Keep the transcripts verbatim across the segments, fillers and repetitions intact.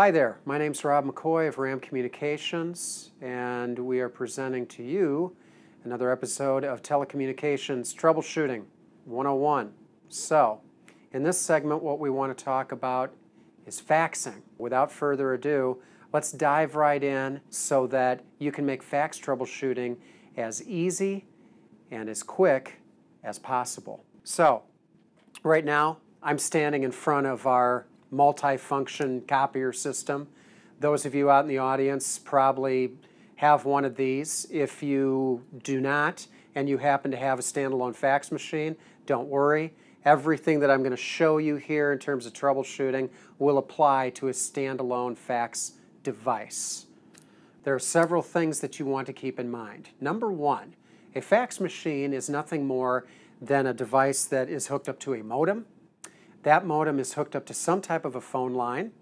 Hi there, my name's Rob McCoy of RAM Communications, and we are presenting to you another episode of Telecommunications Troubleshooting one oh one. So, in this segment, what we want to talk about is faxing. Without further ado, let's dive right in so that you can make fax troubleshooting as easy and as quick as possible. So, right now, I'm standing in front of our multi-function copier system. Those of you out in the audience probably have one of these. If you do not, and you happen to have a standalone fax machine, don't worry. Everything that I'm going to show you here in terms of troubleshooting will apply to a standalone fax device. There are several things that you want to keep in mind. Number one, a fax machine is nothing more than a device that is hooked up to a modem. That modem is hooked up to some type of a phone line.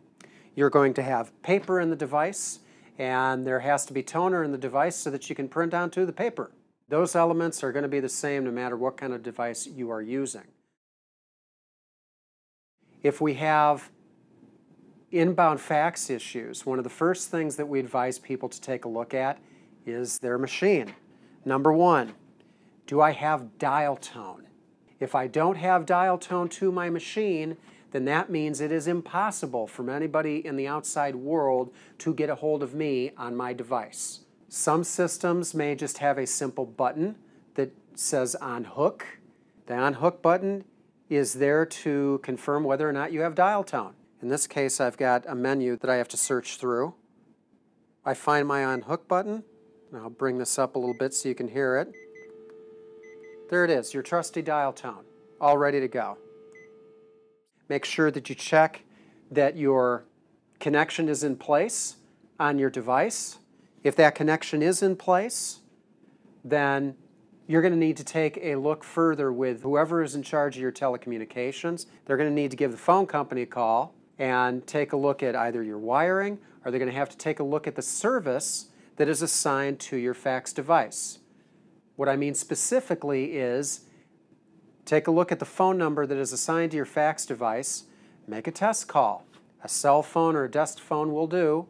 You're going to have paper in the device, and there has to be toner in the device so that you can print onto the paper. Those elements are going to be the same no matter what kind of device you are using. If we have inbound fax issues, one of the first things that we advise people to take a look at is their machine. Number one, do I have dial tone? If I don't have dial tone to my machine, then that means it is impossible for anybody in the outside world to get a hold of me on my device. Some systems may just have a simple button that says on hook. The on hook button is there to confirm whether or not you have dial tone. In this case, I've got a menu that I have to search through. I find my on hook button, and I'll bring this up a little bit so you can hear it. There it is, your trusty dial tone, all ready to go. Make sure that you check that your connection is in place on your device. If that connection is in place, then you're going to need to take a look further with whoever is in charge of your telecommunications. They're going to need to give the phone company a call and take a look at either your wiring, or they're going to have to take a look at the service that is assigned to your fax device. What I mean specifically is take a look at the phone number that is assigned to your fax device, make a test call. A cell phone or a desk phone will do.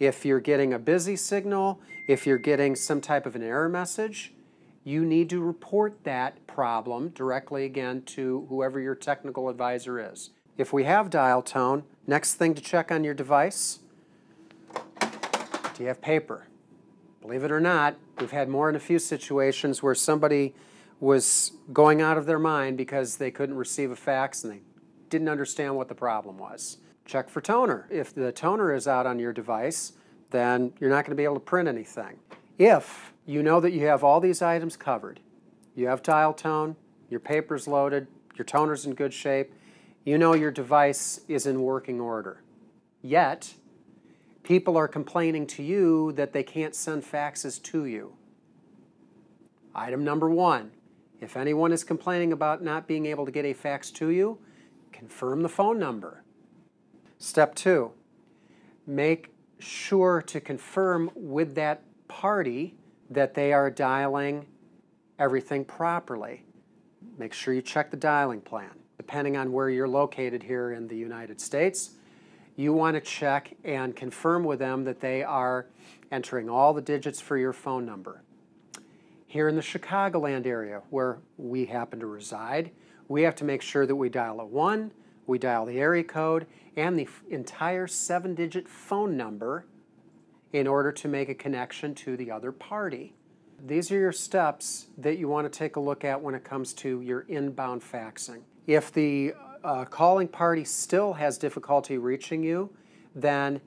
If you're getting a busy signal, if you're getting some type of an error message, you need to report that problem directly again to whoever your technical advisor is. If we have dial tone, next thing to check on your device, do you have paper? Believe it or not, we've had more than a few situations where somebody was going out of their mind because they couldn't receive a fax and they didn't understand what the problem was. Check for toner. If the toner is out on your device, then you're not going to be able to print anything. If you know that you have all these items covered, you have dial tone, your paper's loaded, your toner's in good shape, you know your device is in working order. Yet, people are complaining to you that they can't send faxes to you. Item number one, if anyone is complaining about not being able to get a fax to you, confirm the phone number. Step two, make sure to confirm with that party that they are dialing everything properly. Make sure you check the dialing plan. Depending on where you're located here in the United States, you want to check and confirm with them that they are entering all the digits for your phone number. Here in the Chicagoland area, where we happen to reside, we have to make sure that we dial a one, we dial the area code, and the entire seven-digit phone number in order to make a connection to the other party. These are your steps that you want to take a look at when it comes to your inbound faxing. If the a calling party still has difficulty reaching you, then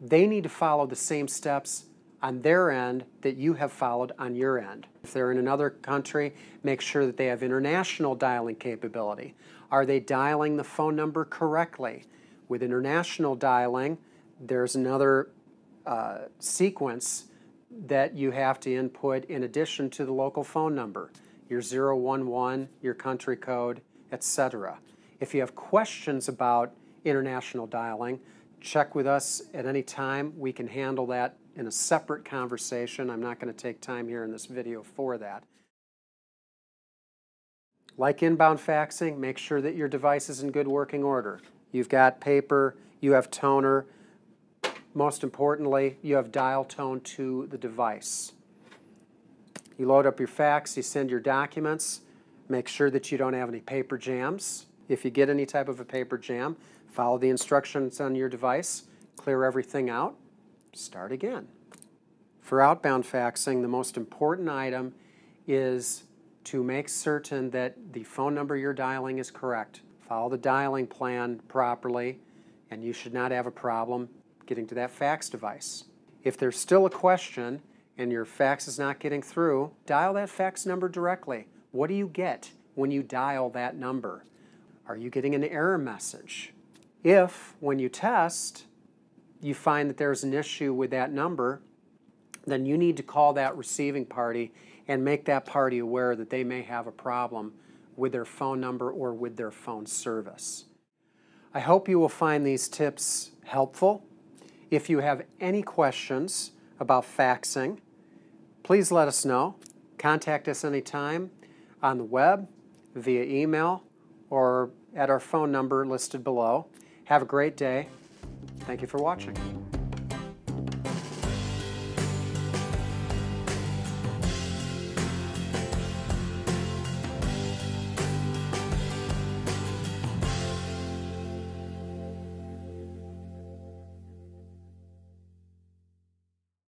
they need to follow the same steps on their end that you have followed on your end. If they're in another country, make sure that they have international dialing capability. Are they dialing the phone number correctly? With international dialing, there's another uh, sequence that you have to input in addition to the local phone number, your zero one one, your country code, et cetera. If you have questions about international dialing, check with us at any time. We can handle that in a separate conversation. I'm not going to take time here in this video for that. Like inbound faxing, make sure that your device is in good working order. You've got paper, you have toner, Most importantly, you have dial tone to the device. You load up your fax, you send your documents, make sure that you don't have any paper jams. If you get any type of a paper jam, follow the instructions on your device, clear everything out, start again. For outbound faxing, the most important item is to make certain that the phone number you're dialing is correct. Follow the dialing plan properly, and you should not have a problem getting to that fax device. If there's still a question and your fax is not getting through, dial that fax number directly. What do you get when you dial that number? Are you getting an error message? If, when you test, you find that there's an issue with that number, then you need to call that receiving party and make that party aware that they may have a problem with their phone number or with their phone service. I hope you will find these tips helpful. If you have any questions about faxing, please let us know. Contact us anytime on the web, via email, or at our phone number listed below. Have a great day. Thank you for watching.